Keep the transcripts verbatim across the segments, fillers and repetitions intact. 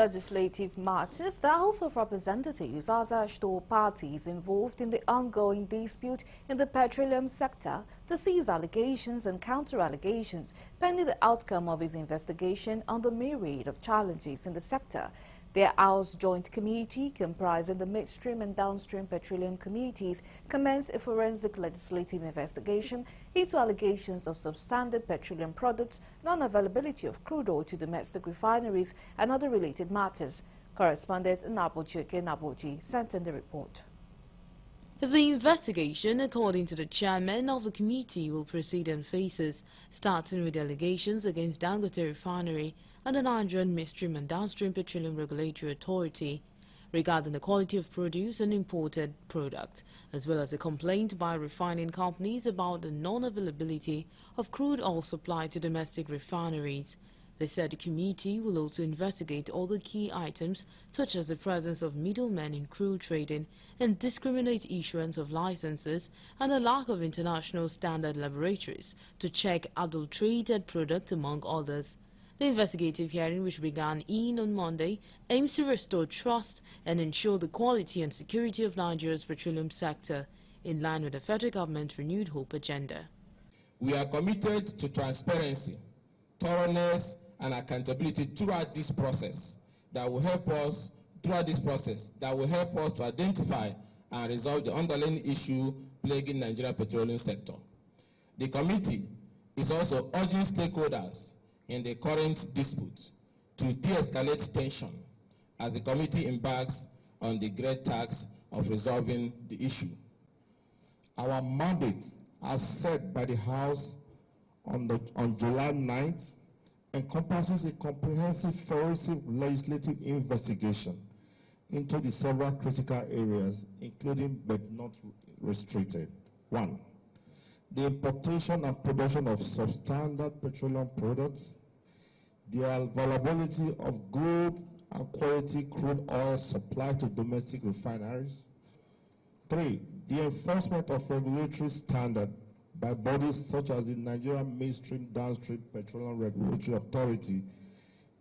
legislative matters, the House of Representatives has urged all parties involved in the ongoing dispute in the petroleum sector to cease allegations and counter-allegations pending the outcome of his investigation on the myriad of challenges in the sector. Their House Joint Committee, comprising the Midstream and Downstream Petroleum Committees, commenced a forensic legislative investigation into allegations of substandard petroleum products, non-availability of crude oil to domestic refineries, and other related matters. Correspondent Nabo Chieke Nabo Chie sent in the report. The investigation, according to the chairman of the committee, will proceed on phases, starting with allegations against Dangote Refinery and the Nigerian Midstream and Downstream Petroleum Regulatory Authority regarding the quality of produce and imported products, as well as a complaint by refining companies about the non-availability of crude oil supply to domestic refineries. They said the committee will also investigate all the key items, such as the presence of middlemen in crude trading and discriminate issuance of licenses and the lack of international standard laboratories to check adulterated products, among others. The investigative hearing, which began in on Monday, aims to restore trust and ensure the quality and security of Nigeria's petroleum sector, in line with the federal government's renewed hope agenda. We are committed to transparency, thoroughness, and accountability throughout this process that will help us throughout this process that will help us to identify and resolve the underlying issue plaguing Nigeria's petroleum sector. The committee is also urging stakeholders in the current dispute to de-escalate tension as the committee embarks on the great task of resolving the issue. Our mandate, as set by the House on, the, on July ninth, encompasses a comprehensive forensic legislative investigation into the several critical areas, including but not restricted. One, the importation and production of substandard petroleum products, the availability of good and quality crude oil supplied to domestic refineries. Three, the enforcement of regulatory standards by bodies such as the Nigerian Midstream Downstream Petroleum Regulatory Authority,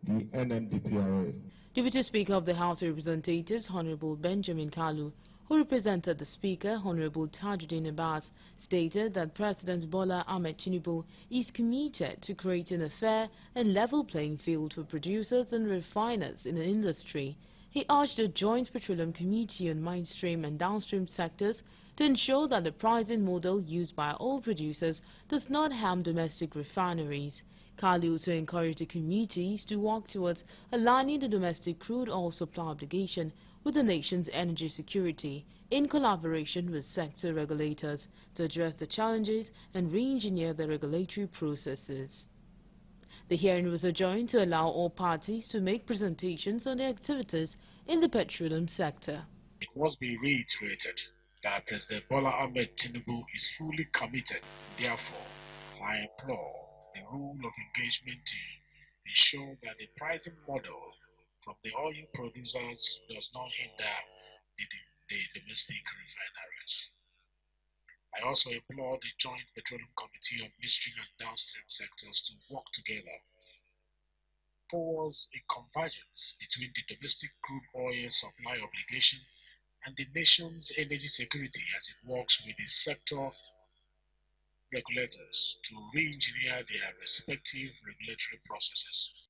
the N M D P R A. Deputy Speaker of the House of Representatives, Honorable Benjamin Kalu, who represented the Speaker, Honorable Tajudeen Abbas, stated that President Bola Ahmed Tinubu is committed to creating a fair and level playing field for producers and refiners in the industry. He urged the Joint Petroleum Committee on Midstream and Downstream sectors to ensure that the pricing model used by all producers does not harm domestic refineries. Kalu also encouraged the committees to work towards aligning the domestic crude oil supply obligation with the nation's energy security in collaboration with sector regulators to address the challenges and re-engineer the regulatory processes. The hearing was adjourned to allow all parties to make presentations on their activities in the petroleum sector. It must be reiterated that President Bola Ahmed Tinubu is fully committed. Therefore, I implore the rule of engagement to ensure that the pricing model from the oil producers does not hinder the, the domestic refineries. I also implore the Joint Petroleum Committee on Midstream and Downstream sectors to work together towards a convergence between the domestic crude oil supply obligation and the nation's energy security as it works with the sector regulators to re-engineer their respective regulatory processes.